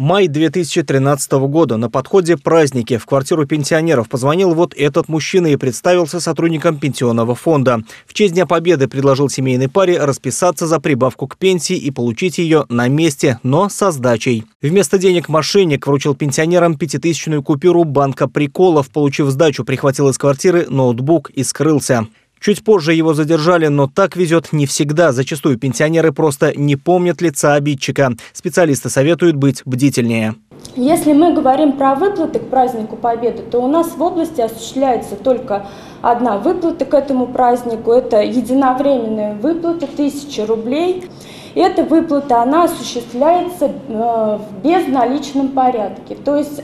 Май 2013 года. На подходе праздники в квартиру пенсионеров позвонил вот этот мужчина и представился сотрудником пенсионного фонда. В честь Дня Победы предложил семейной паре расписаться за прибавку к пенсии и получить ее на месте, но со сдачей. Вместо денег мошенник вручил пенсионерам 5000-ную купюру банка приколов. Получив сдачу, прихватил из квартиры ноутбук и скрылся. Чуть позже его задержали, но так везет не всегда. Зачастую пенсионеры просто не помнят лица обидчика. Специалисты советуют быть бдительнее. Если мы говорим про выплаты к празднику Победы, то у нас в области осуществляется только одна выплата к этому празднику. Это единовременная выплата 1000 рублей. Эта выплата, она осуществляется в безналичном порядке. То есть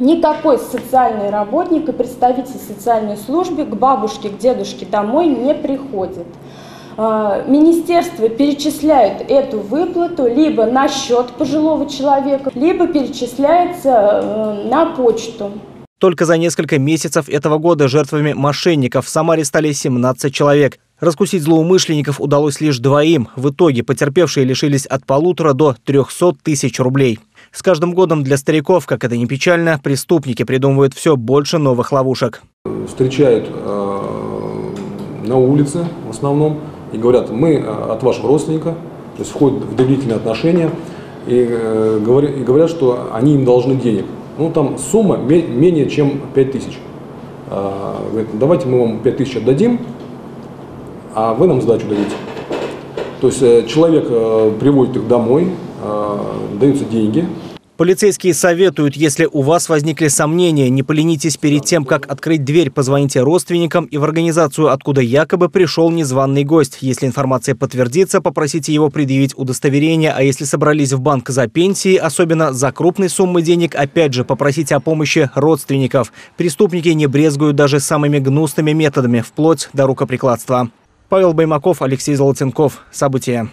никакой социальный работник и представитель социальной службы к бабушке, к дедушке домой не приходит. Министерство перечисляет эту выплату либо на счет пожилого человека, либо перечисляется на почту. Только за несколько месяцев этого года жертвами мошенников в Самаре стали 17 человек. Раскусить злоумышленников удалось лишь двоим. В итоге потерпевшие лишились от 1,5 до 300 тысяч рублей. С каждым годом для стариков, как это ни печально, преступники придумывают все больше новых ловушек. Встречают на улице в основном и говорят: мы от вашего родственника, то есть входят в доверительные отношения, и говорят, что они им должны денег. Ну там сумма менее чем 5000. Говорят: давайте мы вам 5000 отдадим, а вы нам сдачу дадите. То есть человек приводит их домой, даются деньги. Полицейские советуют, если у вас возникли сомнения, не поленитесь перед тем, как открыть дверь, позвоните родственникам и в организацию, откуда якобы пришел незваный гость. Если информация подтвердится, попросите его предъявить удостоверение, а если собрались в банк за пенсией, особенно за крупные суммы денег, опять же, попросите о помощи родственников. Преступники не брезгуют даже самыми гнусными методами, вплоть до рукоприкладства. Павел Баймаков, Алексей Золотенков. События.